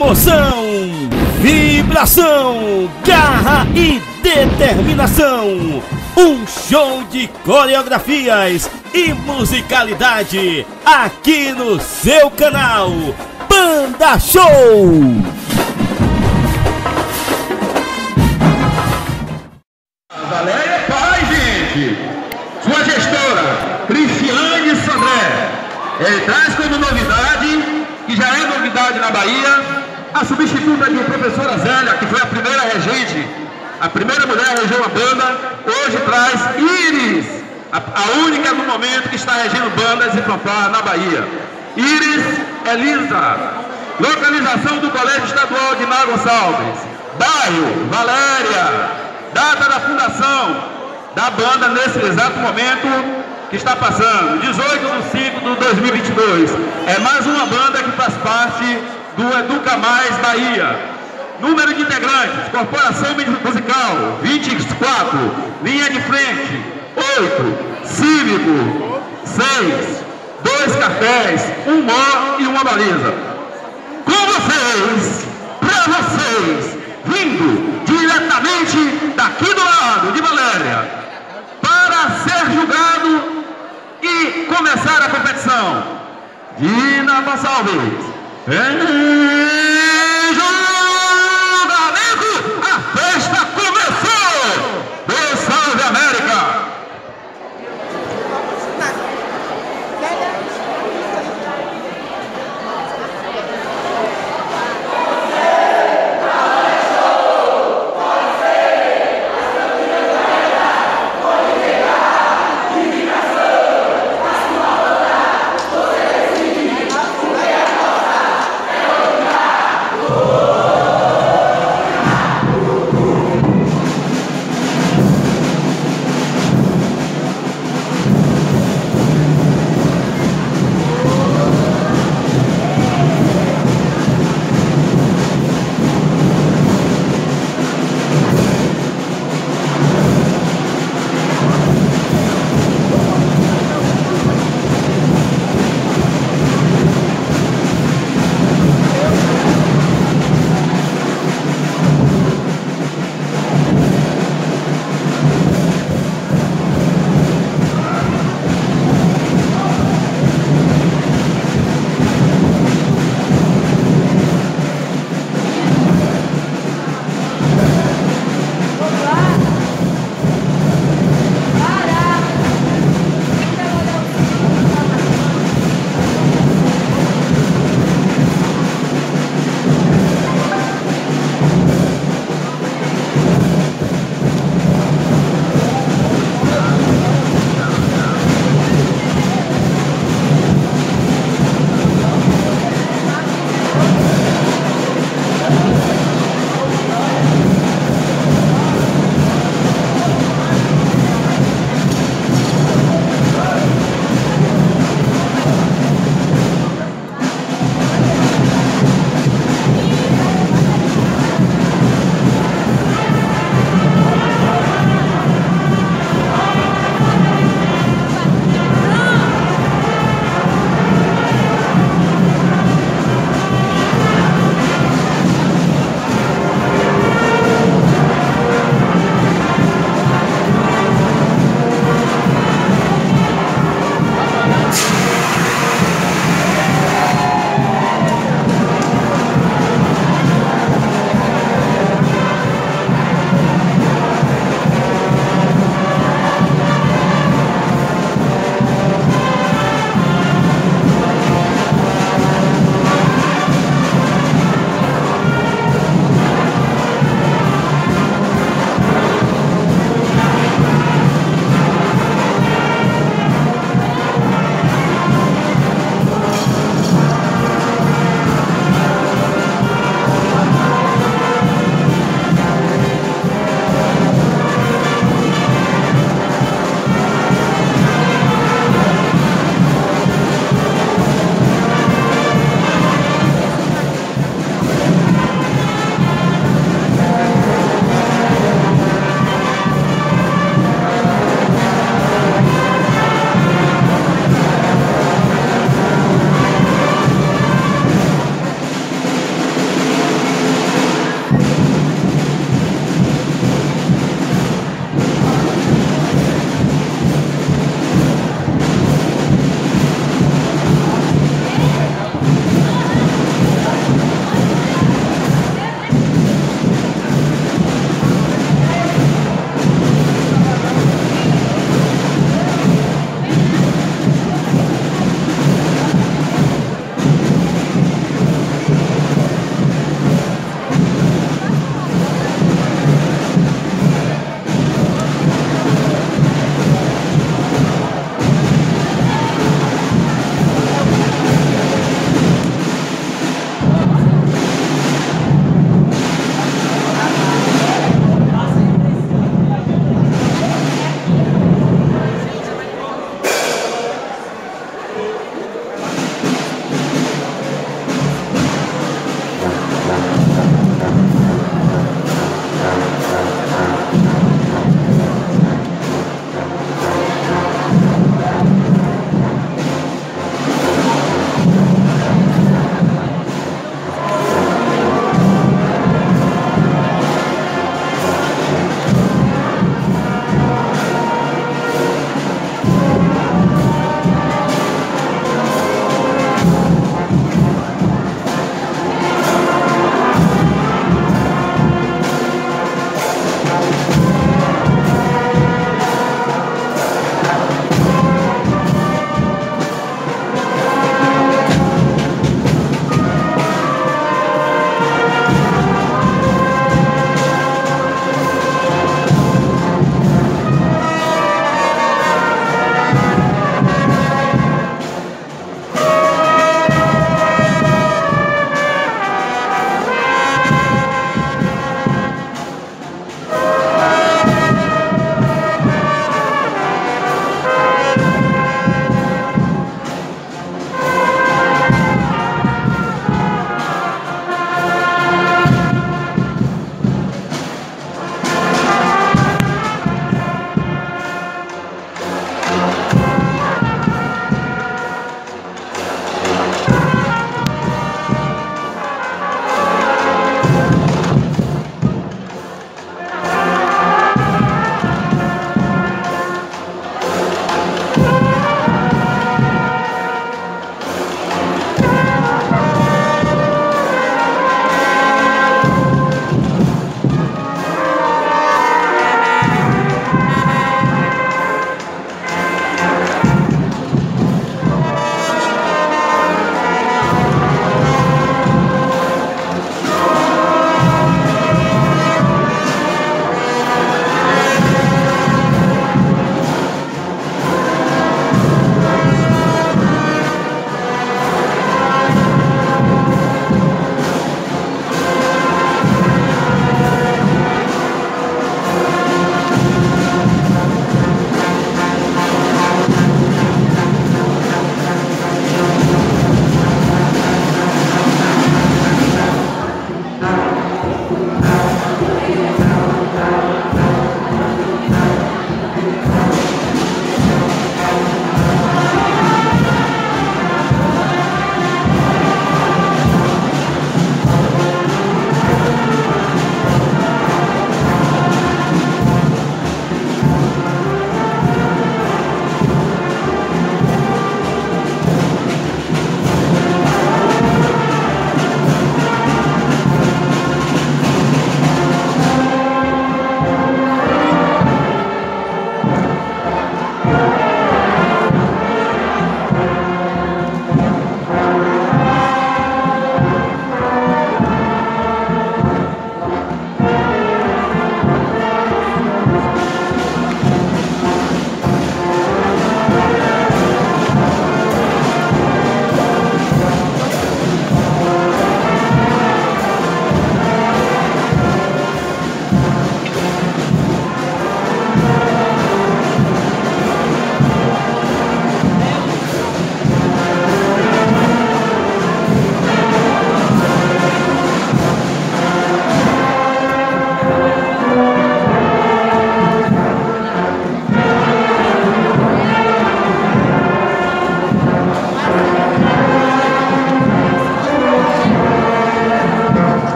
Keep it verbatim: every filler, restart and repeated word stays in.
Emoção, vibração, garra e determinação. Um show de coreografias e musicalidade aqui no seu canal Banda Show. Valéria, pai, gente. Sua gestora, Cristiane Sobrê. Ele traz como novidade, que já é novidade na Bahia, a substituta de professora Zélia, que foi a primeira regente, a primeira mulher a reger uma banda. Hoje traz Iris, a, a única no momento que está regendo bandas e fanfarras na Bahia. Iris Elisa, localização do Colégio Estadual Dinah Gonçalves, bairro Valéria. Data da fundação da banda nesse exato momento que está passando, dezoito de maio de dois mil e vinte e dois. É mais uma banda que faz parte do Educa Mais Bahia. Número de integrantes, corporação musical, vinte e quatro, linha de frente, oito, cívico, seis, dois cartéis, um mó e uma baliza. Com vocês, pra vocês, vindo diretamente daqui do lado de Valéria, para ser julgado e começar a competição, Dinah Gonçalves.